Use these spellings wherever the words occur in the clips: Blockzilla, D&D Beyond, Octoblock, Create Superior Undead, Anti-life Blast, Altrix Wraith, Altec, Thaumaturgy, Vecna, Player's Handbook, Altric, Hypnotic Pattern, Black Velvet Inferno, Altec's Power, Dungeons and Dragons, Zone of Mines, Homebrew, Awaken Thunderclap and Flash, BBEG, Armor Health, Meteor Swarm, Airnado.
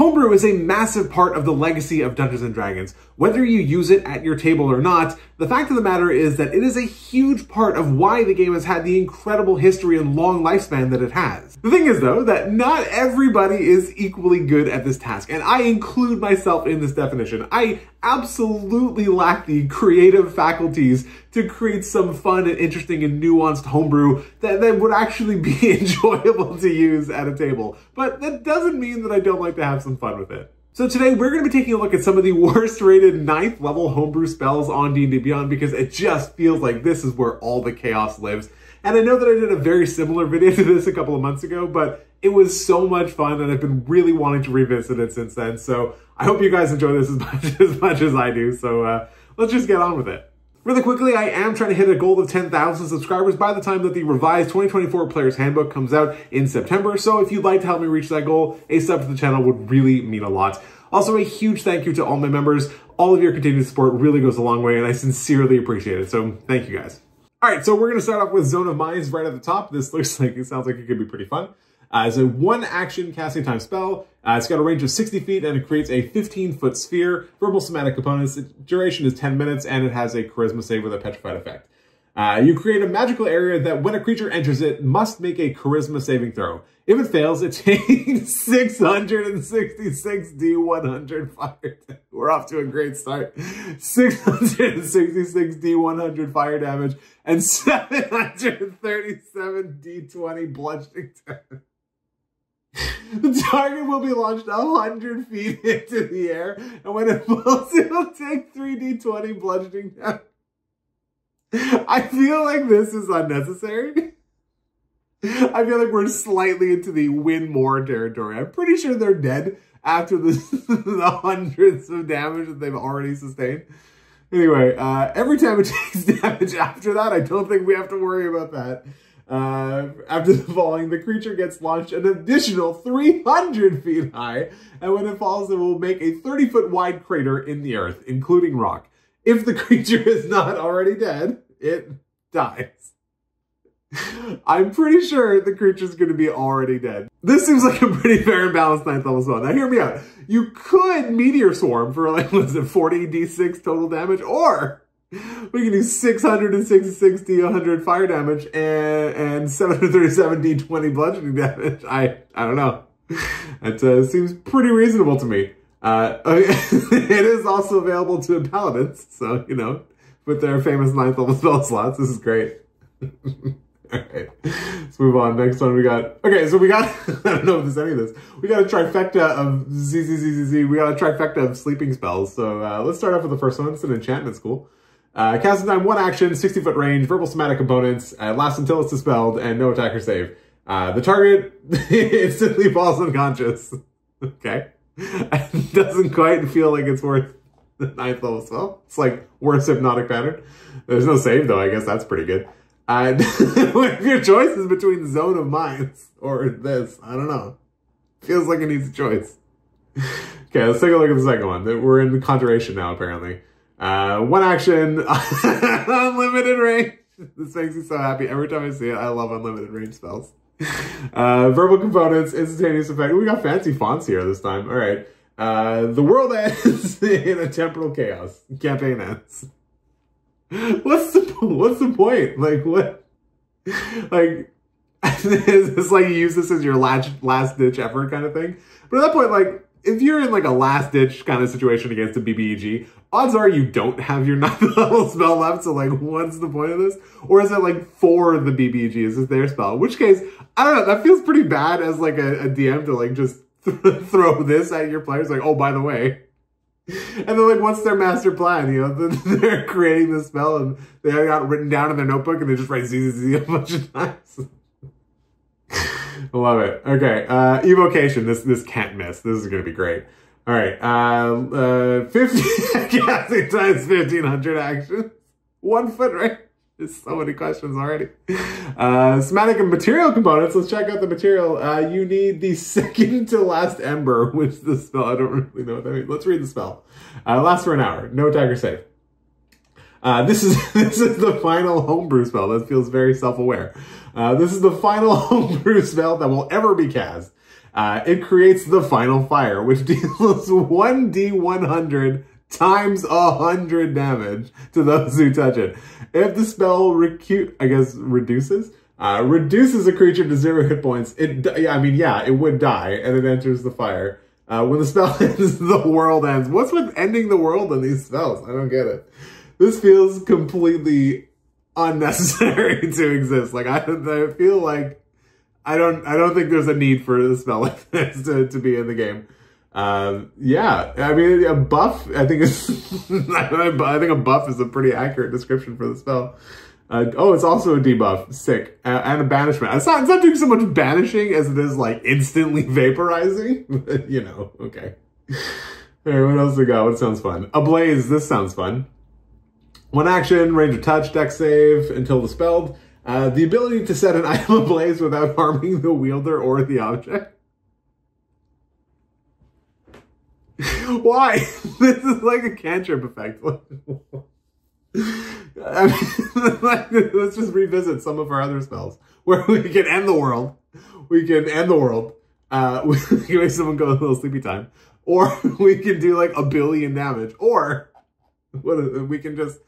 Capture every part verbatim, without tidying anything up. Homebrew is a massive part of the legacy of Dungeons and Dragons. Whether you use it at your table or not, the fact of the matter is that it is a huge part of why the game has had the incredible history and long lifespan that it has. The thing is, though, that not everybody is equally good at this task, and I include myself in this definition. I absolutely lack the creative faculties to create some fun and interesting and nuanced homebrew that, that would actually be enjoyable to use at a table. But that doesn't mean that I don't like to have some fun with it. So today we're going to be taking a look at some of the worst rated ninth level homebrew spells on D and D Beyond, because it just feels like this is where all the chaos lives. And I know that I did a very similar video to this a couple of months ago, but it was so much fun and I've been really wanting to revisit it since then. So I hope you guys enjoy this as much as, much as I do. So uh, let's just get on with it. Really quickly, I am trying to hit a goal of ten thousand subscribers by the time that the revised twenty twenty-four Player's Handbook comes out in September, so if you'd like to help me reach that goal, a sub to the channel would really mean a lot. Also, a huge thank you to all my members. All of your continued support really goes a long way, and I sincerely appreciate it, so thank you guys. Alright, so we're going to start off with Zone of Mines right at the top. This looks like, it sounds like it could be pretty fun. Uh, it's a one-action casting time spell. Uh, it's got a range of sixty feet and it creates a fifteen-foot sphere. Verbal somatic components. Its duration is ten minutes and it has a charisma save with a petrified effect. Uh, you create a magical area that when a creature enters it must make a charisma saving throw. If it fails, it takes six hundred sixty-six D one hundred fire. We're off to a great start. six hundred sixty-six D one hundred fire damage and seven hundred thirty-seven D twenty bludgeoning damage. The target will be launched one hundred feet into the air, and when it falls, it will take three d twenty bludgeoning damage. I feel like this is unnecessary. I feel like we're slightly into the win more territory. I'm pretty sure they're dead after the, the hundreds of damage that they've already sustained. Anyway, uh, every time it takes damage after that, I don't think we have to worry about that. Uh, after the falling, the creature gets launched an additional three hundred feet high, and when it falls, it will make a thirty-foot wide crater in the earth, including rock. If the creature is not already dead, it dies. I'm pretty sure the creature's going to be already dead. This seems like a pretty fair and balanced ninth level spell. Now hear me out. You could Meteor Swarm for, like, was it forty d six total damage, or we can do six hundred sixty-six d one hundred fire damage and, and seven hundred thirty-seven d twenty bludgeoning damage. I I don't know. It uh, seems pretty reasonable to me. Uh, it is also available to paladins, so, you know, with their famous ninth level spell slots, this is great. Alright, let's move on. Next one we got... Okay, so we got... I don't know if there's any of this. We got a trifecta of Z Z Z Z Z. We got a trifecta of sleeping spells, so uh, let's start off with the first one. It's an enchantment school. Uh, casting time, one action, sixty-foot range, verbal somatic components, uh, lasts until it's dispelled, and no attack or save. Uh, the target instantly falls unconscious. Okay. It doesn't quite feel like it's worth the ninth level spell. It's like worse Hypnotic Pattern. There's no save, though. I guess that's pretty good. Uh, your choice is between Zone of Mines or this. I don't know. Feels like an easy choice. Okay, let's take a look at the second one. We're in the Conjuration now, apparently. Uh, one action, unlimited range. This makes me so happy. Every time I see it, I love unlimited range spells. Uh, verbal components, instantaneous effect. We got fancy fonts here this time. All right. Uh, the world ends in a temporal chaos. Campaign ends. What's the What's the point? Like, what? Like, is this like you use this as your last last ditch effort kind of thing? But at that point, like, if you're in like a last ditch kind of situation against a B B E G, odds are you don't have your ninth level spell left, so like what's the point of this? Or is it like for the B B E G, is this their spell? In which case, I don't know, that feels pretty bad as like a, a D M to like just th throw this at your players, like, oh, by the way. And then like, what's their master plan? You know, they're creating this spell and they got it written down in their notebook and they just write Z Z Z a bunch of times. I love it. Okay, uh, evocation, this this can't miss. This is gonna be great. All right, uh, uh, fifty casting times fifteen hundred actions. One foot, right? There's so many questions already. Uh, somatic and material components. Let's check out the material. Uh, you need the second to last ember, which is the spell. I don't really know what that means. Let's read the spell. Uh, lasts for an hour. No attack or save. Uh, this is this is the final homebrew spell. That feels very self-aware. Uh, this is the final homebrew spell that will ever be cast. Uh, it creates the final fire, which deals one D one hundred times one hundred damage to those who touch it. If the spell, recu I guess, reduces? Uh, reduces a creature to zero hit points. It, I mean, yeah, it would die, and it enters the fire. Uh, when the spell ends, the world ends. What's with ending the world in these spells? I don't get it. This feels completely unnecessary to exist. Like, I, I feel like I don't, I don't think there's a need for a spell like this to, to be in the game. Um, yeah, I mean, a buff, I think is, I think a buff is a pretty accurate description for the spell. Uh, oh, it's also a debuff, sick, uh, and a banishment. It's not, it's not doing so much banishing as it is, like, instantly vaporizing. You know, okay. All right, what else we got? What sounds fun? Ablaze, this sounds fun. One action, range of touch, dex save, until dispelled. Uh, the ability to set an item ablaze without harming the wielder or the object. Why? This is like a cantrip effect. I mean, like, let's just revisit some of our other spells where we can end the world. We can end the world. Uh, we can make someone go a little sleepy time. Or we can do like a billion damage. Or what is, we can just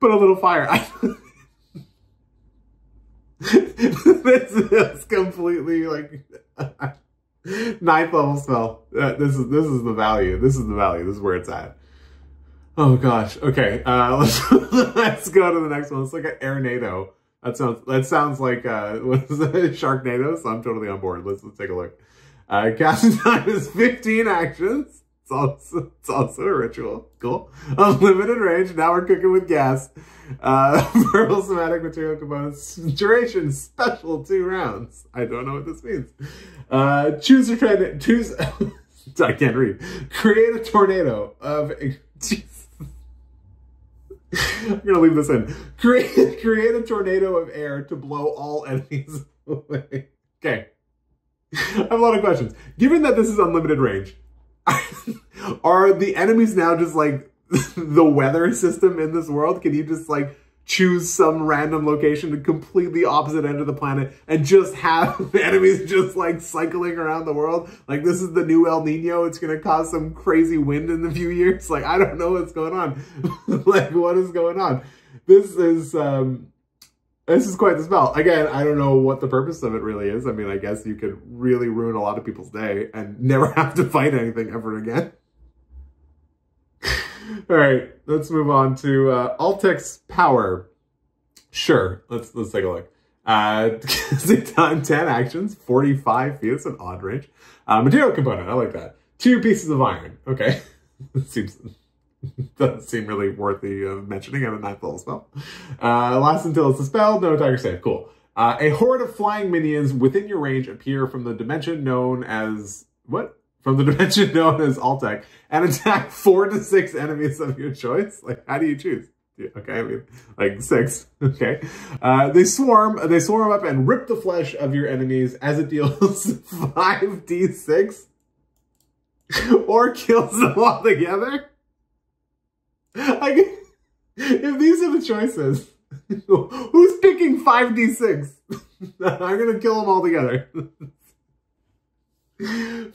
put a little fire. I, this is completely like ninth level spell. Uh, this is this is the value. This is the value. This is where it's at. Oh gosh. Okay. Uh, let's let's go to the next one. Let's look at Airnado. That sounds that sounds like uh, what is it? Sharknado. So I'm totally on board. Let's let's take a look. Uh, Casting time is fifteen actions. It's also it's also a ritual. Cool. Unlimited range. Now we're cooking with gas. Uh, verbal somatic material components. Duration special two rounds. I don't know what this means. Uh, choose a trend. Choose. I can't read. Create a tornado of. I'm gonna leave this in. Create create a tornado of air to blow all enemies away. Okay. I have a lot of questions. Given that this is unlimited range, are the enemies now just like the weather system in this world? Can you just like choose some random location to completely opposite end of the planet and just have the enemies just like cycling around the world? Like this is the new El Nino. It's going to cause some crazy wind in a few years. Like, I don't know what's going on. Like, what is going on? This is, um, this is quite the spell. Again, I don't know what the purpose of it really is. I mean, I guess you could really ruin a lot of people's day and never have to fight anything ever again. All right, let's move on to uh, Altec's Power. Sure, let's let's take a look. Uh, it's done ten actions, forty-five feet. It's an odd range. Uh, material component, I like that. Two pieces of iron. Okay, seems doesn't seem really worthy of mentioning on a ninth level spell. Uh, lasts until it's dispelled. No attacker save. Cool. Uh, a horde of flying minions within your range appear from the dimension known as what? From the dimension known as Altec, and attack four to six enemies of your choice. Like, how do you choose? Okay, I mean, like six. Okay, uh, they swarm. They swarm up and rip the flesh of your enemies as it deals five d six, or kills them all together. Like, if these are the choices, who's picking five d six? I'm gonna kill them all together.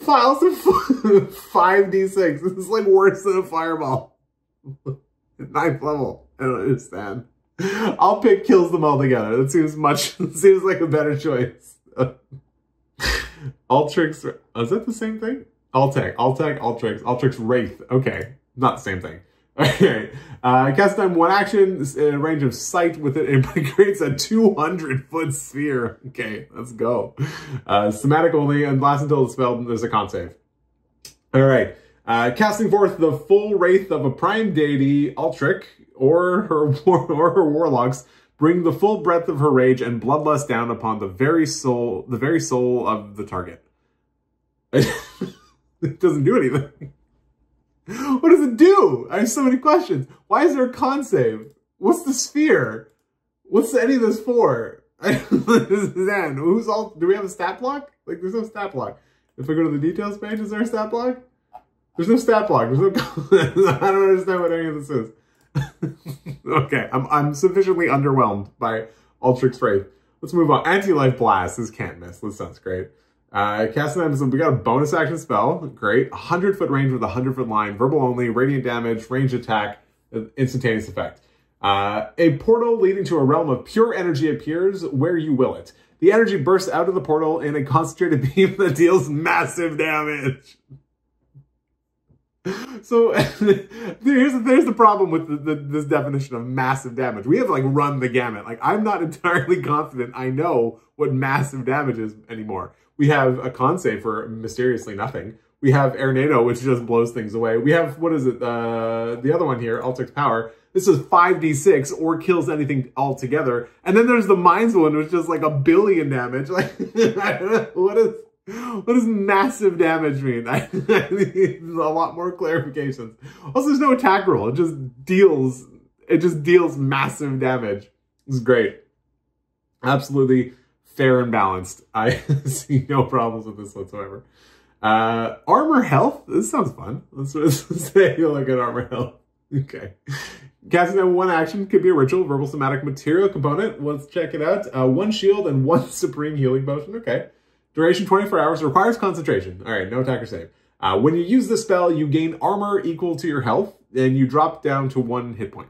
Files of five d six. This is like worse than a fireball. Ninth level. I don't understand. I'll pick kills them all together. That seems much. That seems like a better choice. Altrix. Is that the same thing? Altec. Altec. Altrix. Altrix Wraith. Okay, not the same thing. Okay. Uh, cast time one action. A range of sight with it. It creates a two hundred foot sphere. Okay, let's go. Uh, somatic only, and last until it's spelled. There's a con save. All right. Uh, casting forth the full wraith of a prime deity, Altric, or her or her warlocks, bring the full breadth of her rage and bloodlust down upon the very soul, the very soul of the target. It doesn't do anything. What does it do? I have so many questions. Why is there a con save? What's the sphere? What's any of this for? Then who's all? Do we have a stat block? Like, there's no stat block. If we go to the details page, is there a stat block? There's no stat block. There's no. I don't understand what any of this is. Okay, I'm I'm sufficiently underwhelmed by Altrix Wraith. Let's move on. Anti-life blast. This can't miss. This sounds great. Uh, casting that is, we got a bonus action spell. Great. one hundred foot range with a one hundred foot line. Verbal only. Radiant damage. Range attack. Instantaneous effect. Uh, a portal leading to a realm of pure energy appears where you will it. The energy bursts out of the portal in a concentrated beam that deals massive damage. So here's, here's the problem with the, the, this definition of massive damage. We have like run the gamut. Like I'm not entirely confident I know what massive damage is anymore. We have a con save for mysteriously nothing. We have Airnado, which just blows things away. We have, what is it, uh, the other one here, Altec Power. This is five d six or kills anything altogether. And then there's the Mines one, which is like a billion damage. Like, what is... What does massive damage mean? I need a lot more clarifications. Also, there's no attack roll. It just deals. It just deals massive damage. It's great. Absolutely fair and balanced. I see no problems with this whatsoever. Uh, Armor Health. This sounds fun. Let's, let's say you look at Armor Health. Okay. Casting that one action could be a ritual, verbal somatic material component. Let's check it out. Uh, one shield and one supreme healing potion. Okay. Duration twenty-four hours, requires concentration. All right, no attack or save. Uh, when you use the spell, you gain armor equal to your health, and you drop down to one hit point.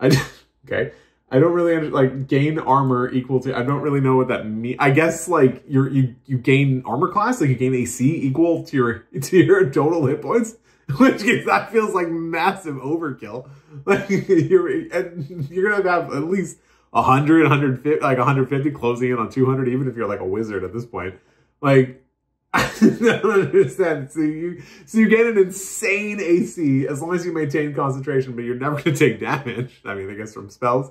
I, okay, I don't really under, like gain armor equal to. I don't really know what that means. I guess like you're, you you gain armor class, like you gain A C equal to your to your total hit points, which is, that feels like massive overkill. Like you're and you're gonna have at least one hundred, one hundred fifty, like one hundred fifty, closing in on two hundred, even if you're like a wizard at this point. Like, I don't understand. So you, so you get an insane A C as long as you maintain concentration, but you're never going to take damage. I mean, I guess from spells.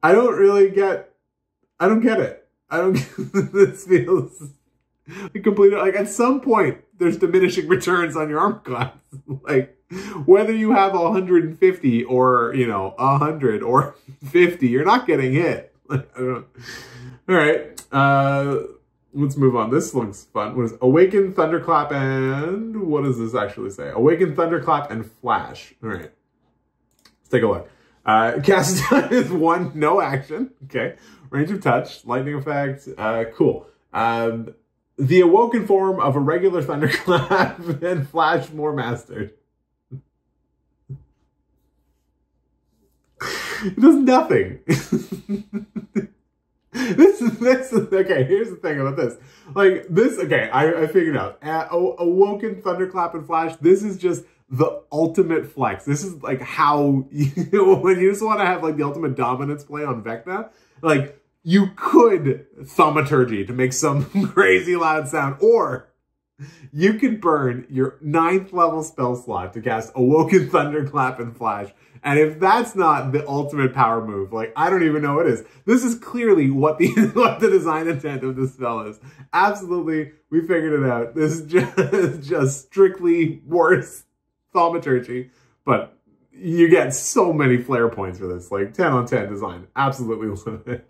I don't really get, I don't get it. I don't get, this feels completely, like at some point, there's diminishing returns on your armor class. Like, whether you have one hundred fifty or, you know, one hundred or fifty, you're not getting hit. Like, I don't know. All right. Uh, let's move on. This looks fun. What is Awaken Thunderclap and... What does this actually say? Awaken Thunderclap and Flash. All right. Let's take a look. Uh, cast is one, no action. Okay. Range of touch, lightning effect. Uh, cool. Um, the awoken form of a regular Thunderclap and Flash more mastered. It does nothing. this is this. Okay, here's the thing about this. Like this. Okay, I, I figured out. Uh, Awoken Thunderclap and Flash. This is just the ultimate flex. This is like how you, when you just want to have like the ultimate dominance play on Vecna. Like you could Thaumaturgy to make some crazy loud sound, or you could burn your ninth level spell slot to cast Awoken Thunderclap and Flash. And if that's not the ultimate power move, like, I don't even know what it is. This is clearly what the what the design intent of this spell is. Absolutely, we figured it out. This is just, just strictly worse Thaumaturgy. But you get so many flair points for this. Like, ten on ten design. Absolutely love it.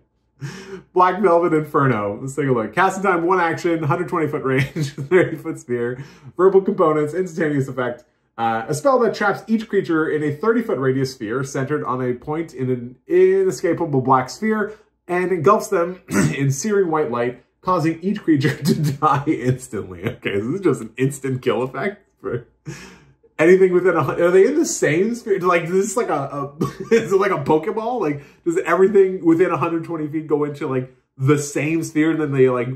Black Velvet Inferno. Let's take a look. Casting time, one action, one hundred twenty foot range, thirty foot sphere. Verbal components, instantaneous effect. Uh, a spell that traps each creature in a thirty foot radius sphere centered on a point in an inescapable black sphere and engulfs them in searing white light, causing each creature to die instantly. Okay, so this is just an instant kill effect for anything within a... Are they in the same sphere? Like, is this like a... a is it like a Pokeball? Like, does everything within one hundred twenty feet go into, like, the same sphere and then they, like,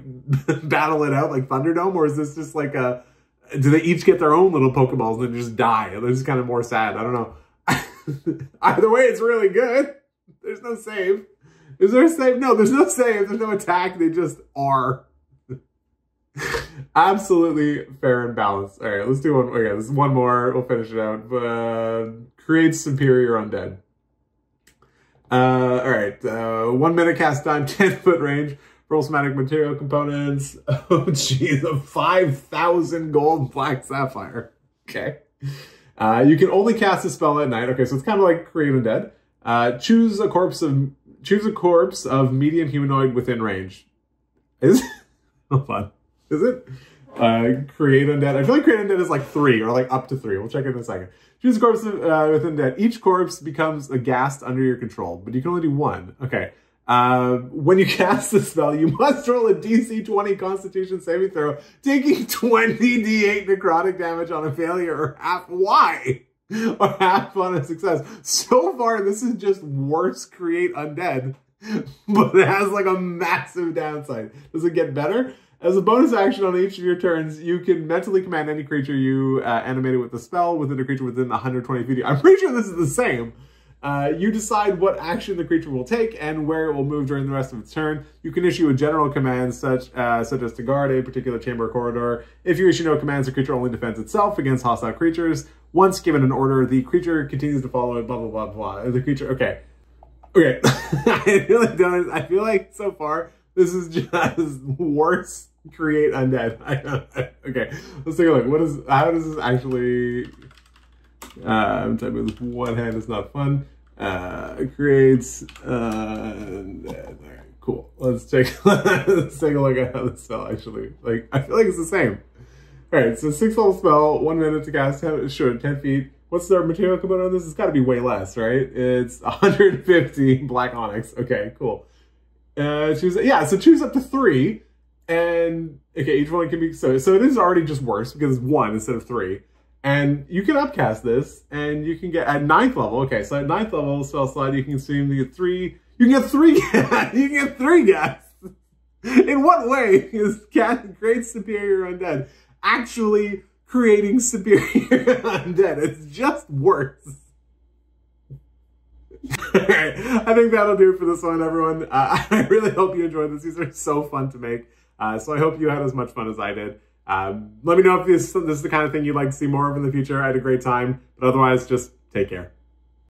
battle it out like Thunderdome? Or is this just like a... Do they each get their own little Pokeballs and then just die? This is kind of more sad. I don't know. Either way, it's really good. There's no save. Is there a save? No, there's no save. There's no attack. They just are. Absolutely fair and balanced. All right, let's do one. Okay, this is one more. We'll finish it out. Uh, create Superior Undead. Uh, all right. Uh, one minute cast time, ten foot range. Somatic material components. Oh, geez, a five thousand gold black sapphire. Okay. Uh, you can only cast a spell at night. Okay, so it's kind of like Create Undead. Uh, choose a corpse of choose a corpse of medium humanoid within range. Is it? Hold on. Is it? Uh, Create Undead. I feel like Create Undead is like three or like up to three. We'll check it in a second. Choose a corpse of, uh, within dead. Each corpse becomes a ghast under your control, but you can only do one. Okay. Uh, when you cast the spell, you must roll a D C twenty Constitution saving throw, taking twenty D eight necrotic damage on a failure or half. Why? Or half on a success. So far, this is just worse Create Undead, but it has like a massive downside. Does it get better? As a bonus action on each of your turns, you can mentally command any creature you uh, animated with the spell within a creature within one hundred twenty feet. I'm pretty sure this is the same. Uh, you decide what action the creature will take and where it will move during the rest of its turn. You can issue a general command such, uh, such as to guard a particular chamber or corridor. If you issue no commands, the creature only defends itself against hostile creatures. Once given an order, the creature continues to follow it, blah, blah, blah, blah. The creature, okay. Okay, I really don't, I feel like so far, this is just worse Create Undead. I don't, I, okay, let's take a look. What is, how does this actually, uh, I'm typing with one hand, it's not fun. Uh, creates, uh, all right, cool. Let's take, let's take a look at how this spell actually, like, I feel like it's the same. All right, so six level spell, one minute to cast, sure, ten feet. What's their material component on this? It's gotta be way less, right? It's one hundred fifty black onyx, okay, cool. Uh, choose, yeah, so choose up to three, and, okay, each one can be, so, so it is already just worse, because it's one instead of three. And you can upcast this, and you can get, at ninth level, okay, so at ninth level spell slot, you can assume you get three, you can get three gas, you can get three gas. In what way is Create Superior Undead actually creating superior undead? It's just worse. Alright, I think that'll do it for this one, everyone. Uh, I really hope you enjoyed this. These are so fun to make. Uh, so I hope you had as much fun as I did. Um, let me know if this, this is the kind of thing you'd like to see more of in the future. I had a great time. But otherwise, just take care.